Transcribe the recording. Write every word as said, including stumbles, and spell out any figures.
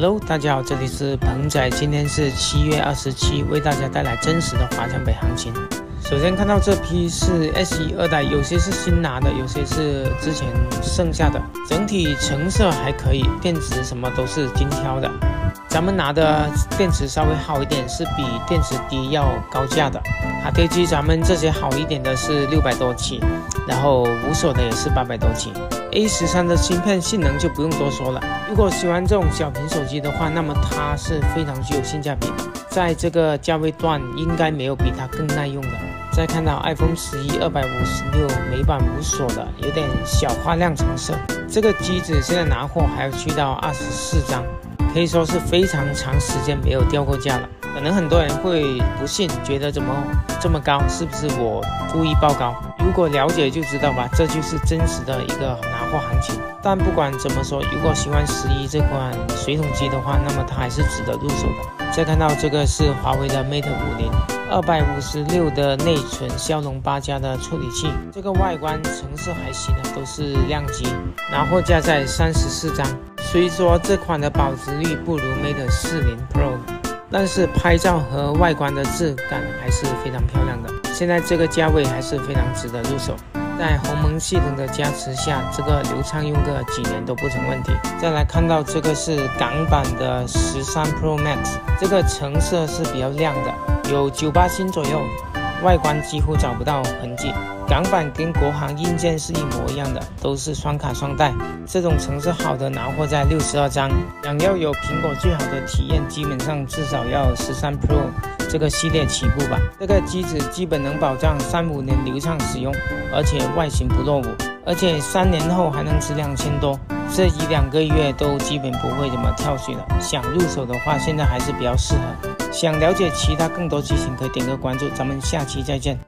Hello， 大家好，这里是鹏仔，今天是七月二十七，为大家带来真实的华强北行情。首先看到这批是 S 一 二代，有些是新拿的，有些是之前剩下的，整体成色还可以，电池什么都是精挑的。咱们拿的电池稍微好一点，是比电池低要高价的。卡贴机咱们这些好一点的是六百多起，然后无锁的也是八百多起。A 十三 的芯片性能就不用多说了，如果喜欢这种小屏手机的话，那么它是非常具有性价比，在这个价位段应该没有比它更耐用的。再看到 iPhone 十一 二百五十六美版无锁的，有点小花亮成色，这个机子现在拿货还要去到二十四张，可以说是非常长时间没有掉过价了。可能很多人会不信，觉得怎么这么高，是不是我故意报高？如果了解就知道吧，这就是真实的一个拿货行情。但不管怎么说，如果喜欢十一这款水桶机的话，那么它还是值得入手的。再看到这个是华为的 Mate 五十， 二百五十六的内存，骁龙八加的处理器，这个外观成色还行的，都是亮机，拿货价在三十四张。虽说这款的保值率不如 Mate 四十 Pro， 但是拍照和外观的质感还是非常漂亮的，现在这个价位还是非常值得入手。在鸿蒙系统的加持下，这个流畅用个几年都不成问题。再来看到这个是港版的十三 Pro Max， 这个成色是比较亮的，有九八新左右，外观几乎找不到痕迹。港版跟国行硬件是一模一样的，都是双卡双待，这种成色好的拿货在六十二张。想要有苹果最好的体验，基本上至少要十三 Pro 这个系列起步吧。这个机子基本能保障三五年流畅使用，而且外形不落伍，而且三年后还能值两千多，这一两个月都基本不会怎么跳水了。想入手的话，现在还是比较适合。想了解其他更多机型，可以点个关注，咱们下期再见。